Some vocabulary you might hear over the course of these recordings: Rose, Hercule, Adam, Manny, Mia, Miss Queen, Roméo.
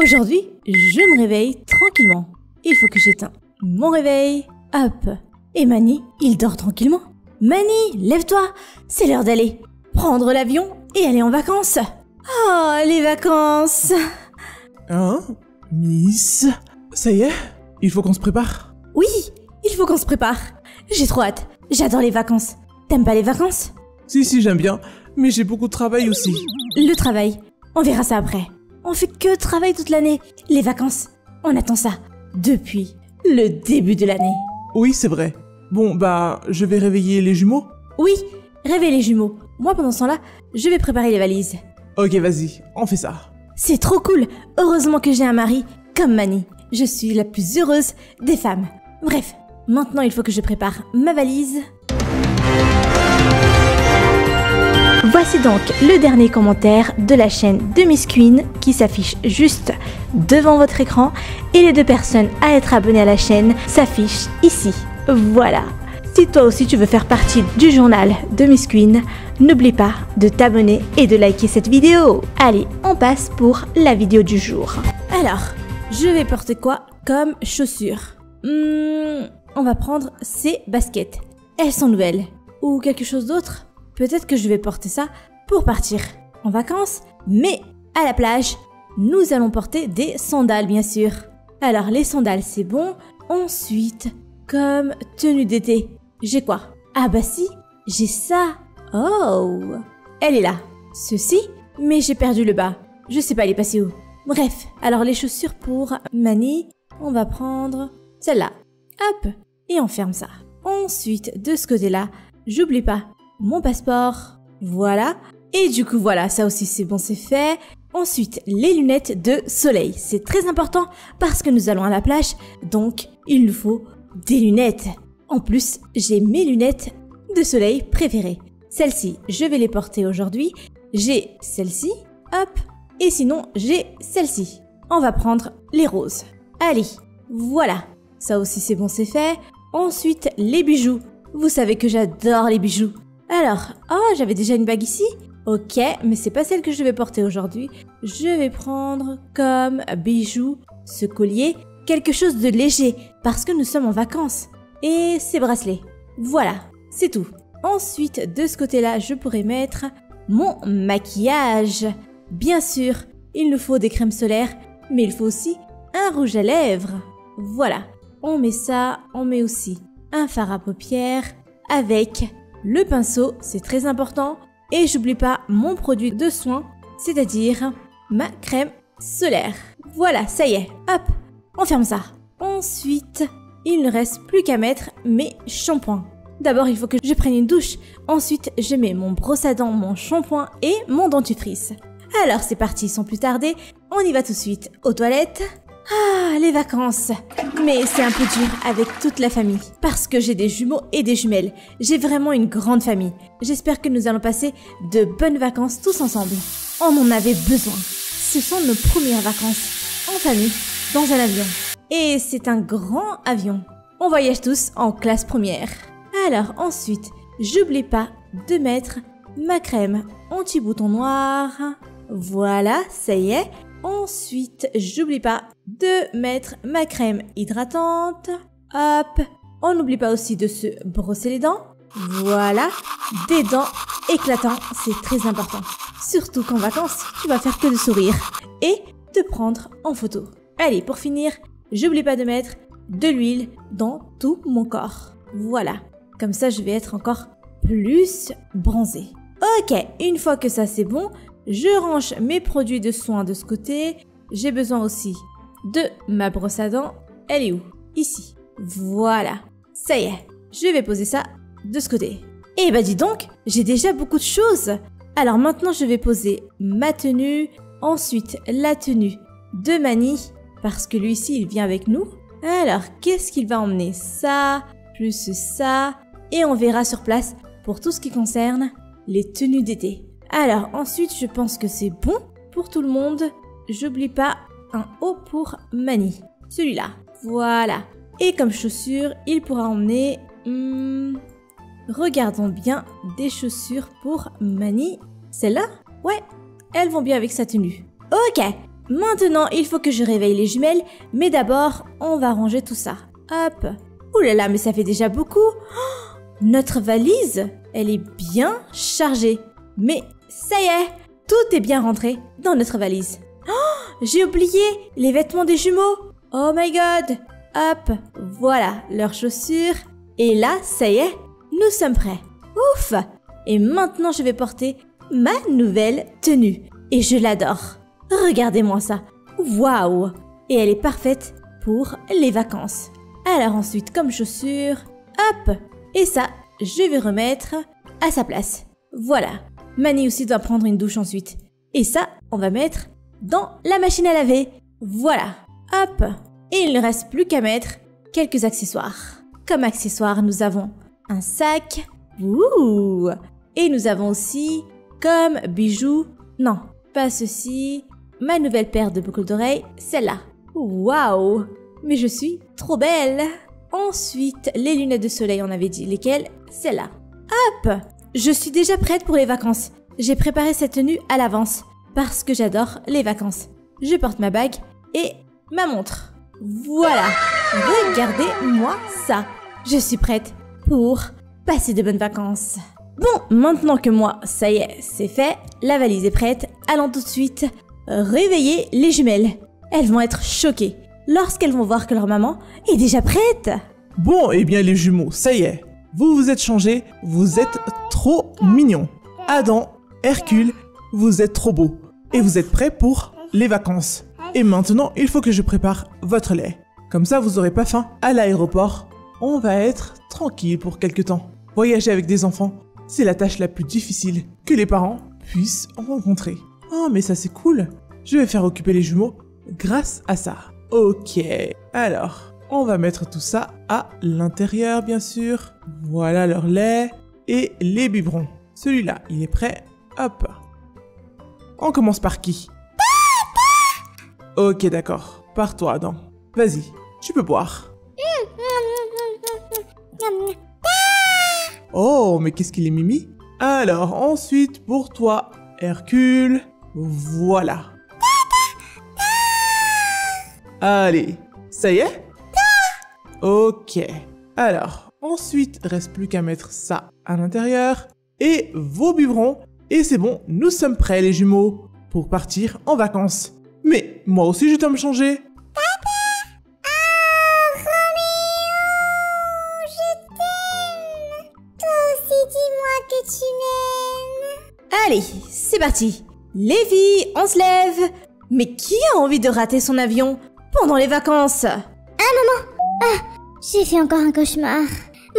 Aujourd'hui, je me réveille tranquillement. Il faut que j'éteins mon réveil. Hop. Et Manny, il dort tranquillement. Manny, lève-toi. C'est l'heure d'aller prendre l'avion et aller en vacances. Oh, les vacances. Hein, Miss? Ça y est, il faut qu'on se prépare. Oui, il faut qu'on se prépare. J'ai trop hâte. J'adore les vacances. T'aimes pas les vacances? Si, j'aime bien. Mais j'ai beaucoup de travail aussi. Le travail, on verra ça après. On fait que travail toute l'année. Les vacances, on attend ça depuis le début de l'année. Oui, c'est vrai. Bon, bah, je vais réveiller les jumeaux. Oui, réveille les jumeaux. Moi, pendant ce temps-là, je vais préparer les valises. Ok, vas-y, on fait ça. C'est trop cool. Heureusement que j'ai un mari comme Manny. Je suis la plus heureuse des femmes. Bref, maintenant, il faut que je prépare ma valise. Voici donc le dernier commentaire de la chaîne de Miss Queen qui s'affiche juste devant votre écran et les deux personnes à être abonnées à la chaîne s'affichent ici. Voilà. Si toi aussi tu veux faire partie du journal de Miss Queen, n'oublie pas de t'abonner et de liker cette vidéo. Allez, on passe pour la vidéo du jour. Alors, je vais porter quoi comme chaussures? On va prendre ces baskets. Elles sont nouvelles. Ou quelque chose d'autre? Peut-être que je vais porter ça pour partir en vacances, mais à la plage, nous allons porter des sandales, bien sûr. Alors, les sandales, c'est bon. Ensuite, comme tenue d'été, j'ai quoi? Ah bah si, j'ai ça. Oh, elle est là. Ceci, mais j'ai perdu le bas. Je sais pas, elle est passée où? Bref, alors les chaussures pour Manny, on va prendre celle-là. Hop, et on ferme ça. Ensuite, de ce côté-là, j'oublie pas mon passeport, voilà. Et du coup, voilà, ça aussi c'est bon, c'est fait. Ensuite, les lunettes de soleil. C'est très important parce que nous allons à la plage, donc il nous faut des lunettes. En plus, j'ai mes lunettes de soleil préférées. Celles-ci, je vais les porter aujourd'hui. J'ai celle-ci, hop. Et sinon, j'ai celle-ci. On va prendre les roses. Allez, voilà. Ça aussi c'est bon, c'est fait. Ensuite, les bijoux. Vous savez que j'adore les bijoux. Alors, oh, j'avais déjà une bague ici. Ok, mais c'est pas celle que je vais porter aujourd'hui. Je vais prendre comme bijou ce collier, quelque chose de léger, parce que nous sommes en vacances. Et ces bracelets. Voilà, c'est tout. Ensuite, de ce côté-là, je pourrais mettre mon maquillage. Bien sûr, il nous faut des crèmes solaires, mais il faut aussi un rouge à lèvres. Voilà, on met ça, on met aussi un fard à paupières avec... le pinceau, c'est très important. Et j'oublie pas mon produit de soin, c'est-à-dire ma crème solaire. Voilà, ça y est. Hop, on ferme ça. Ensuite, il ne reste plus qu'à mettre mes shampoings. D'abord, il faut que je prenne une douche. Ensuite, je mets mon brosse à dents, mon shampoing et mon dentifrice. Alors, c'est parti, sans plus tarder. On y va tout de suite aux toilettes. Ah, les vacances. Mais c'est un peu dur avec toute la famille, parce que j'ai des jumeaux et des jumelles. J'ai vraiment une grande famille. J'espère que nous allons passer de bonnes vacances tous ensemble. On en avait besoin. Ce sont nos premières vacances en famille, dans un avion. Et c'est un grand avion. On voyage tous en classe première. Alors ensuite, j'oublie pas de mettre ma crème anti-bouton noir. Voilà, ça y est. Ensuite, j'oublie pas de mettre ma crème hydratante. Hop, on n'oublie pas aussi de se brosser les dents. Voilà, des dents éclatantes, c'est très important. Surtout qu'en vacances, tu vas faire que de sourire et te prendre en photo. Allez, pour finir, j'oublie pas de mettre de l'huile dans tout mon corps. Voilà, comme ça je vais être encore plus bronzée. Ok, une fois que ça c'est bon, je range mes produits de soins de ce côté. J'ai besoin aussi de ma brosse à dents. Elle est où? Ici. Voilà. Ça y est. Je vais poser ça de ce côté. Eh ben dis donc, j'ai déjà beaucoup de choses. Alors maintenant, je vais poser ma tenue. Ensuite, la tenue de Manny. Parce que lui ici, il vient avec nous. Alors, qu'est-ce qu'il va emmener? Ça, plus ça. Et on verra sur place pour tout ce qui concerne les tenues d'été. Alors ensuite, je pense que c'est bon pour tout le monde. J'oublie pas un haut pour Manny. Celui-là. Voilà. Et comme chaussures, il pourra emmener... regardons bien des chaussures pour Manny. Celles-là? Ouais, elles vont bien avec sa tenue. Ok, Maintenant, il faut que je réveille les jumelles, mais d'abord, on va ranger tout ça. Hop. Ouh là là, mais ça fait déjà beaucoup. Oh, notre valise, elle est bien chargée. Mais ça y est, tout est bien rentré dans notre valise. Oh, j'ai oublié les vêtements des jumeaux. Oh my god. Hop, voilà leurs chaussures. Et là, ça y est, nous sommes prêts. Ouf! Et maintenant, je vais porter ma nouvelle tenue. Et je l'adore. Regardez-moi ça. Waouh! Et elle est parfaite pour les vacances. Alors ensuite, comme chaussures, hop! Et ça, je vais remettre à sa place. Voilà. Manny aussi doit prendre une douche ensuite. Et ça, on va mettre dans la machine à laver. Voilà. Hop! Et il ne reste plus qu'à mettre quelques accessoires. Comme accessoires, nous avons un sac. Ouh! Et nous avons aussi, comme bijoux, non, pas ceci, ma nouvelle paire de boucles d'oreilles, celle-là. Waouh! Mais je suis trop belle! Ensuite, les lunettes de soleil, on avait dit lesquelles? Celle-là. Hop! Je suis déjà prête pour les vacances. J'ai préparé cette tenue à l'avance parce que j'adore les vacances. Je porte ma bague et ma montre. Voilà! Regardez-moi ça! Je suis prête pour passer de bonnes vacances. Bon, maintenant que moi, ça y est, c'est fait, la valise est prête, allons tout de suite réveiller les jumelles. Elles vont être choquées lorsqu'elles vont voir que leur maman est déjà prête. Bon, eh bien les jumeaux, ça y est, vous vous êtes changés, vous êtes trop mignons. Adam, Hercule, vous êtes trop beaux et vous êtes prêts pour les vacances. Et maintenant, il faut que je prépare votre lait. Comme ça, vous n'aurez pas faim à l'aéroport. On va être tranquille pour quelque temps. Voyager avec des enfants, c'est la tâche la plus difficile que les parents puissent rencontrer. Oh, mais ça c'est cool. Je vais faire occuper les jumeaux grâce à ça. Ok, alors, on va mettre tout ça à l'intérieur, bien sûr. Voilà leur lait et les biberons. Celui-là, il est prêt. Hop. On commence par qui? Ok, d'accord. Par toi, Adam. Vas-y, tu peux boire. Oh, mais qu'est-ce qu'il est mimi? Alors, ensuite, pour toi, Hercule, voilà. Allez, ça y est? Ok. Alors, ensuite, reste plus qu'à mettre ça à l'intérieur. Et vos biberons. Et c'est bon, nous sommes prêts, les jumeaux, pour partir en vacances. Mais moi aussi, je dois me changer. Allez, c'est parti. Les filles, on se lève. Mais qui a envie de rater son avion pendant les vacances? Ah maman, j'ai fait encore un cauchemar.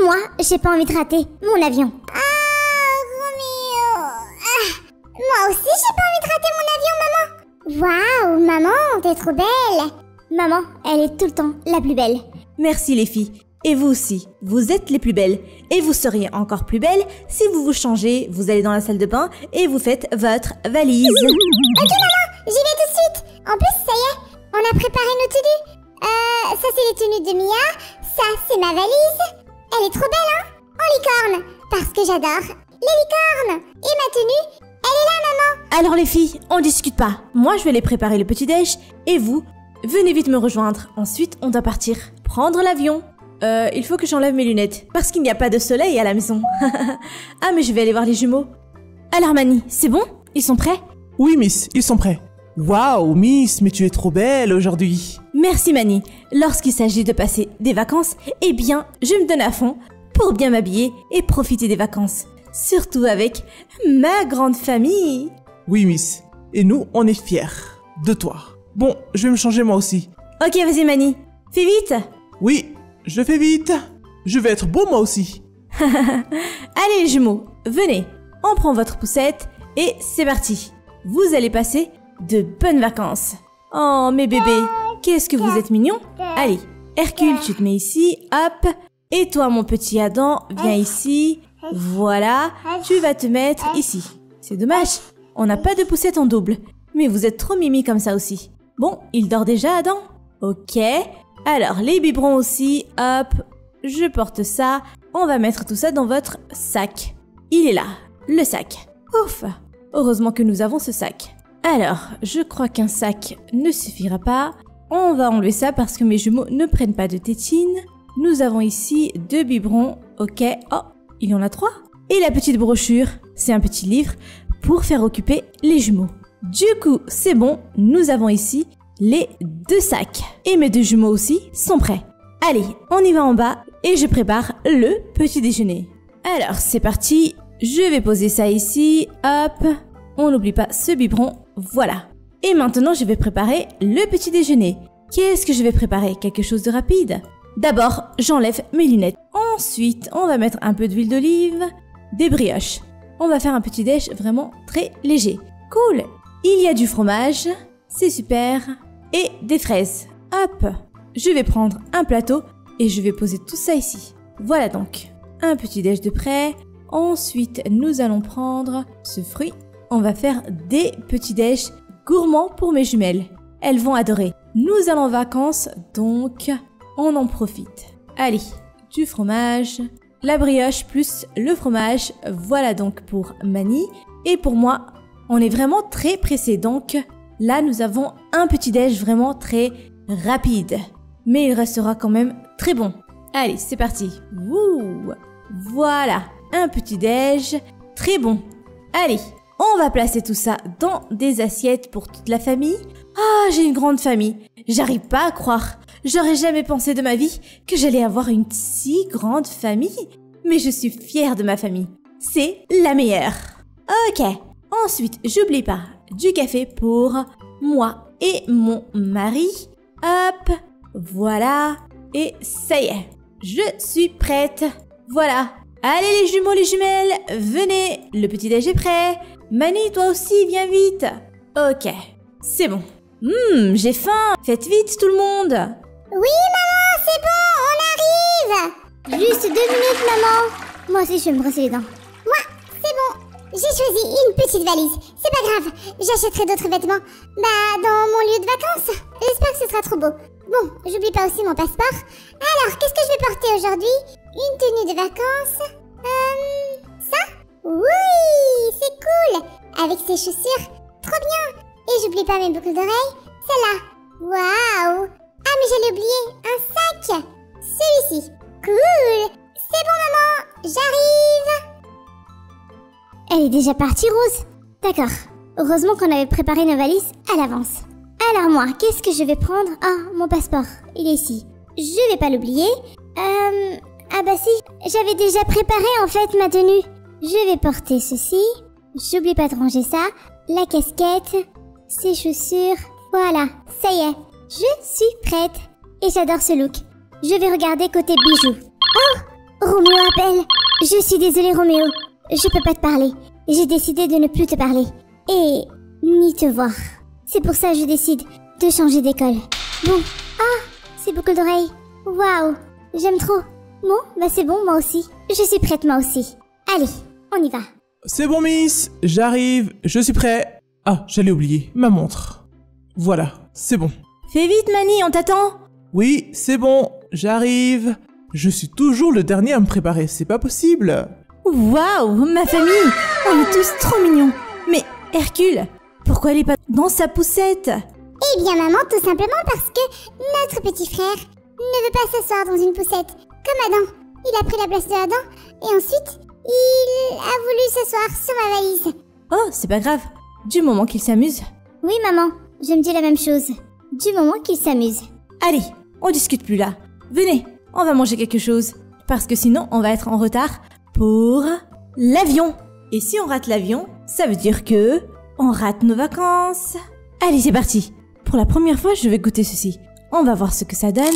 Moi, j'ai pas envie de rater mon avion. Ah, Roméo. Moi aussi, j'ai pas envie de rater mon avion, maman. Waouh, maman, t'es trop belle. Maman, elle est tout le temps la plus belle. Merci les filles. Et vous aussi, vous êtes les plus belles. Et vous seriez encore plus belles si vous vous changez, vous allez dans la salle de bain et vous faites votre valise. Ok maman, j'y vais tout de suite. En plus, ça y est, on a préparé nos tenues. Ça c'est les tenues de Mia, ça c'est ma valise. Elle est trop belle, hein? En licorne, parce que j'adore les licornes. Et ma tenue, elle est là maman. Alors les filles, on discute pas. Moi, je vais aller préparer le petit-déj et vous, venez vite me rejoindre. Ensuite, on doit partir, prendre l'avion. Il faut que j'enlève mes lunettes, parce qu'il n'y a pas de soleil à la maison. Ah, mais je vais aller voir les jumeaux. Alors Manny, c'est bon? Ils sont prêts? Oui Miss, ils sont prêts. Waouh Miss, mais tu es trop belle aujourd'hui. Merci Manny. Lorsqu'il s'agit de passer des vacances, eh bien, je me donne à fond pour bien m'habiller et profiter des vacances. Surtout avec ma grande famille. Oui Miss, et nous, on est fiers de toi. Bon, je vais me changer moi aussi. Ok, vas-y Manny, fais vite. Oui. Je fais vite. Je vais être beau moi aussi. Allez les jumeaux, venez. On prend votre poussette et c'est parti. Vous allez passer de bonnes vacances. Oh mes bébés, qu'est-ce que vous êtes mignons. Allez, Hercule, tu te mets ici, hop. Et toi mon petit Adam, viens ici. Voilà, tu vas te mettre ici. C'est dommage, on n'a pas de poussette en double. Mais vous êtes trop mimi comme ça aussi. Bon, il dort déjà Adam? Ok. Alors, les biberons aussi, hop, je porte ça. On va mettre tout ça dans votre sac. Il est là, le sac. Ouf, heureusement que nous avons ce sac. Alors, je crois qu'un sac ne suffira pas. On va enlever ça parce que mes jumeaux ne prennent pas de tétine. Nous avons ici 2 biberons. Ok. Oh, il y en a 3. Et la petite brochure, c'est un petit livre pour faire occuper les jumeaux. Du coup, c'est bon. Nous avons ici les 2 sacs. Et mes 2 jumeaux aussi sont prêts. Allez, on y va en bas et je prépare le petit déjeuner. Alors, c'est parti. Je vais poser ça ici. Hop. On n'oublie pas ce biberon. Voilà. Et maintenant, je vais préparer le petit déjeuner. Qu'est-ce que je vais préparer? Quelque chose de rapide. D'abord, j'enlève mes lunettes. Ensuite, on va mettre un peu d'huile d'olive, des brioches. On va faire un petit déj vraiment très léger. Cool. Il y a du fromage. C'est super. Et des fraises. Hop. Je vais prendre un plateau et je vais poser tout ça ici. Voilà donc. Un petit déj de près. Ensuite, nous allons prendre ce fruit. On va faire des petits déj gourmands pour mes jumelles. Elles vont adorer. Nous allons en vacances, donc on en profite. Allez, du fromage, la brioche plus le fromage. Voilà donc pour Manny. Et pour moi, on est vraiment très pressé. Donc là, nous avons un petit déj vraiment très rapide. Mais il restera quand même très bon. Allez, c'est parti. Wouh! Voilà, un petit déj très bon. Allez, on va placer tout ça dans des assiettes pour toute la famille. Ah, j'ai une grande famille. J'arrive pas à croire. J'aurais jamais pensé de ma vie que j'allais avoir une si grande famille. Mais je suis fière de ma famille. C'est la meilleure. Ok. Ensuite, j'oublie pas du café pour moi et mon mari. Hop. Voilà. Et ça y est. Je suis prête. Voilà. Allez les jumeaux, les jumelles, venez, le petit déj est prêt. Manny, toi aussi, viens vite. Ok, c'est bon. J'ai faim. Faites vite tout le monde. Oui maman, c'est bon, on arrive. Juste 2 minutes maman. Moi aussi, je vais me brosser les dents. Moi, c'est bon. J'ai choisi une petite valise. C'est pas grave, j'achèterai d'autres vêtements. Bah, dans mon lieu de vacances. J'espère que ce sera trop beau. Bon, j'oublie pas aussi mon passeport. Alors, qu'est-ce que je vais porter aujourd'hui? Une tenue de vacances. Ça? Oui, c'est cool. Avec ces chaussures, trop bien. Et j'oublie pas mes boucles d'oreilles. Celle-là. Waouh. Ah, mais j'allais oublier un sac. Celui-ci. Cool. C'est bon, maman. J'arrive. Elle est déjà partie, Rose. D'accord. Heureusement qu'on avait préparé nos valises à l'avance. Alors moi, qu'est-ce que je vais prendre? Ah, mon passeport, il est ici. Je vais pas l'oublier. Ah bah si, j'avais déjà préparé en fait ma tenue. Je vais porter ceci. J'oublie pas de ranger ça. La casquette, ces chaussures. Voilà, ça y est. Je suis prête. Et j'adore ce look. Je vais regarder côté bijoux. Oh, Roméo appelle. Je suis désolée Roméo, je peux pas te parler. J'ai décidé de ne plus te parler. Et ni te voir. C'est pour ça que je décide de changer d'école. Bon. Ah, c'est boucles d'oreilles. Waouh, j'aime trop. Bon, bah c'est bon, moi aussi. Je suis prête, moi aussi. Allez, on y va. C'est bon, Miss. J'arrive, je suis prêt. Ah, j'allais oublier ma montre. Voilà, c'est bon. Fais vite, Manny, on t'attend. Oui, c'est bon, j'arrive. Je suis toujours le dernier à me préparer, c'est pas possible. Waouh, ma famille. On est tous trop mignons. Mais, Hercule, pourquoi elle est pas dans sa poussette? Eh bien maman, tout simplement parce que notre petit frère ne veut pas s'asseoir dans une poussette, comme Adam. Il a pris la place de Adam et ensuite, il a voulu s'asseoir sur ma valise. Oh, c'est pas grave, du moment qu'il s'amuse. Oui maman, je me dis la même chose, du moment qu'il s'amuse. Allez, on discute plus là. Venez, on va manger quelque chose, parce que sinon on va être en retard pour l'avion. Et si on rate l'avion, ça veut dire que... on rate nos vacances. Allez, c'est parti. Pour la première fois, je vais goûter ceci. On va voir ce que ça donne.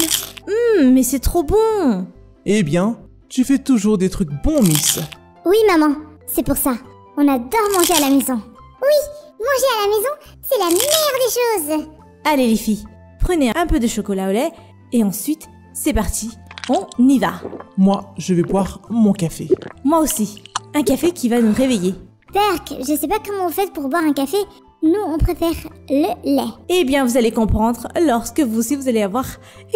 Mais c'est trop bon. Eh bien, tu fais toujours des trucs bons, Miss. Oui, maman. C'est pour ça. On adore manger à la maison. Oui, manger à la maison, c'est la meilleure des choses. Allez, les filles. Prenez un peu de chocolat au lait. Et ensuite, c'est parti. On y va. Moi, je vais boire mon café. Moi aussi. Un café qui va nous réveiller. Perk, je sais pas comment vous faites pour boire un café. Nous, on préfère le lait. Eh bien, vous allez comprendre lorsque vous aussi, vous allez avoir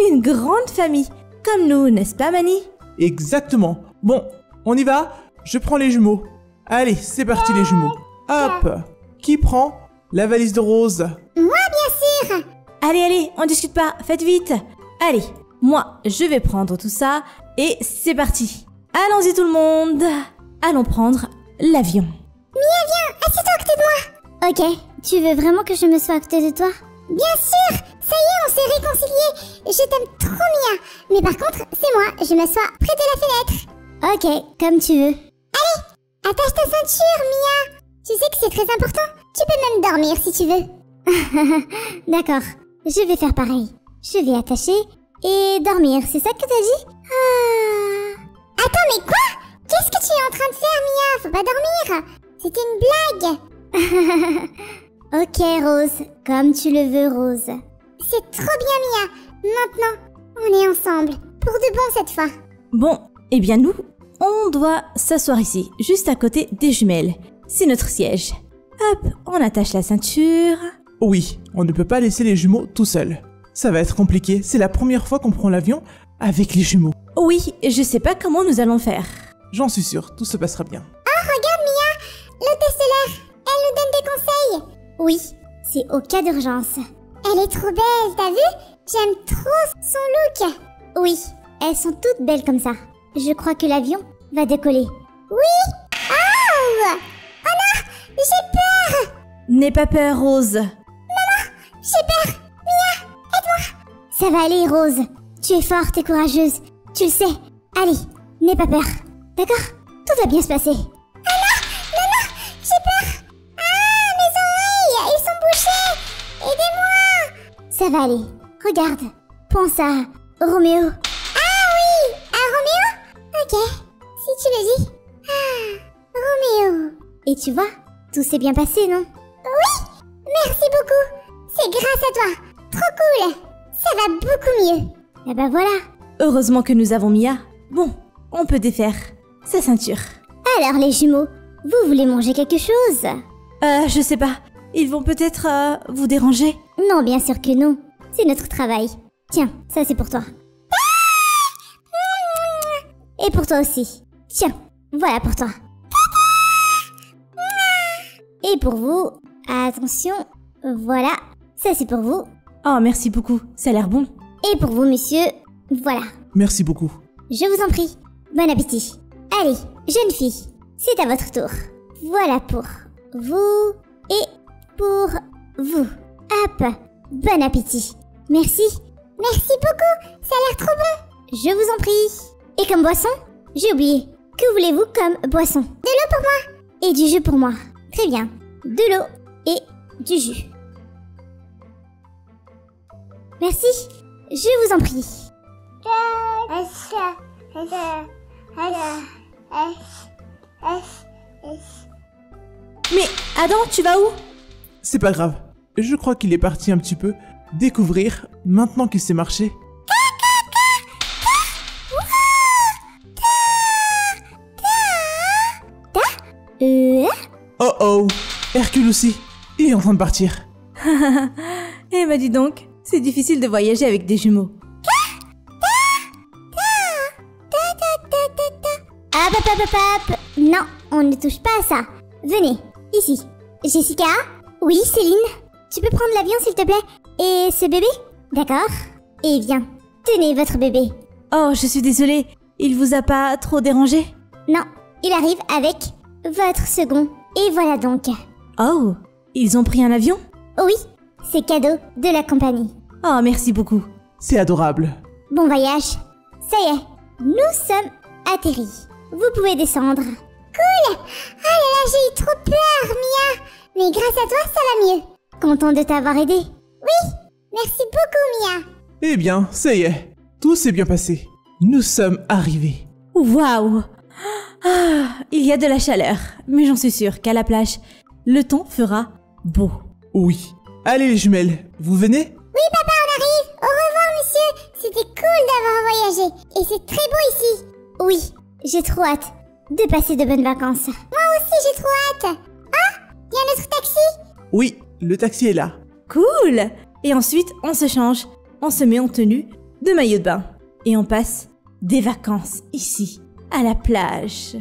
une grande famille. Comme nous, n'est-ce pas, Manny? Exactement. Bon, on y va. Je prends les jumeaux. Allez, c'est parti les jumeaux. Hop. Qui prend? La valise de Rose. Moi, bien sûr. Allez, allez, on discute pas, faites vite. Allez, moi, je vais prendre tout ça et c'est parti. Allons-y tout le monde. Allons prendre l'avion. Mia, viens, assieds-toi à côté de moi. Ok, tu veux vraiment que je me sois à côté de toi? Bien sûr. Ça y est, on s'est réconciliés. Je t'aime trop, Mia. Mais par contre, c'est moi, je m'assois près de la fenêtre. Ok, comme tu veux. Allez, attache ta ceinture, Mia. Tu sais que c'est très important. Tu peux même dormir si tu veux. D'accord, je vais faire pareil. Je vais attacher et dormir, c'est ça que t'as dit? Ah... Attends, mais quoi? Qu'est-ce que tu es en train de faire, Mia? Faut pas dormir. C'était une blague. Ok, Rose. Comme tu le veux, Rose. C'est trop bien, Mia. Maintenant, on est ensemble. Pour de bon cette fois. Bon, eh bien nous, on doit s'asseoir ici, juste à côté des jumelles. C'est notre siège. Hop, on attache la ceinture. Oui, on ne peut pas laisser les jumeaux tout seuls. Ça va être compliqué, c'est la première fois qu'on prend l'avion avec les jumeaux. Oui, je sais pas comment nous allons faire. J'en suis sûre, tout se passera bien. Oh, regarde Mia, l'hôtesse de l'air, elle nous donne des conseils. Oui, c'est au cas d'urgence. Elle est trop belle, t'as vu? J'aime trop son look. Oui, elles sont toutes belles comme ça. Je crois que l'avion va décoller. Oui! Oh! J'ai peur! N'aie pas peur, Rose. Maman, j'ai peur. Mia, aide-moi. Ça va aller, Rose. Tu es forte et courageuse. Tu le sais. Allez, n'aie pas peur. D'accord? Tout va bien se passer. Ah non, maman, j'ai peur. Ah, mes oreilles, elles sont bouchées. Aidez-moi. Ça va aller. Regarde. Pense à Roméo. Ah oui, à Roméo? Ok, si tu le dis. Ah, Roméo. Et tu vois? Tout s'est bien passé, non? Oui! Merci beaucoup! C'est grâce à toi! Trop cool! Ça va beaucoup mieux! Eh ben voilà! Heureusement que nous avons Mia. Bon, on peut défaire sa ceinture. Alors les jumeaux, vous voulez manger quelque chose? Je sais pas. Ils vont peut-être vous déranger? Non, bien sûr que non. C'est notre travail. Tiens, ça c'est pour toi. Ah! Et pour toi aussi. Tiens, voilà pour toi. Et pour vous, attention, voilà, ça c'est pour vous. Oh, merci beaucoup, ça a l'air bon. Et pour vous, monsieur, voilà. Merci beaucoup. Je vous en prie, bon appétit. Allez, jeune fille, c'est à votre tour. Voilà pour vous et pour vous. Hop, bon appétit. Merci. Merci beaucoup, ça a l'air trop bon. Je vous en prie. Et comme boisson, j'ai oublié. Que voulez-vous comme boisson? De l'eau pour moi. Et du jus pour moi. Très bien, de l'eau et du jus. Merci, je vous en prie. Mais Adam, tu vas où? C'est pas grave, je crois qu'il est parti un petit peu découvrir maintenant qu'il sait marcher. Oh oh, Hercule aussi, il est en train de partir. Eh bah dis donc, c'est difficile de voyager avec des jumeaux. Hop hop hop hop, non, on ne touche pas à ça. Venez, ici. Jessica? Oui, Céline? Tu peux prendre l'avion s'il te plaît? Et ce bébé? D'accord. Eh bien, tenez votre bébé. Oh, je suis désolée, il vous a pas trop dérangé? Non, il arrive avec votre second. Et voilà donc. Oh, ils ont pris un avion? Oui, c'est cadeau de la compagnie. Oh, merci beaucoup. C'est adorable. Bon voyage. Ça y est, nous sommes atterris. Vous pouvez descendre. Cool! Oh là là, j'ai eu trop peur, Mia. Mais grâce à toi, ça va mieux. Content de t'avoir aidé. Oui, merci beaucoup, Mia. Eh bien, ça y est, tout s'est bien passé. Nous sommes arrivés. Waouh! Ah, il y a de la chaleur, mais j'en suis sûre qu'à la plage, le temps fera beau. Oui. Allez les jumelles, vous venez? Oui papa, on arrive. Au revoir monsieur. C'était cool d'avoir voyagé et c'est très beau ici. Oui, j'ai trop hâte de passer de bonnes vacances. Moi aussi j'ai trop hâte. Ah, il y a notre taxi? Oui, le taxi est là. Cool. Et ensuite, on se change, on se met en tenue de maillot de bain et on passe des vacances ici. À la plage.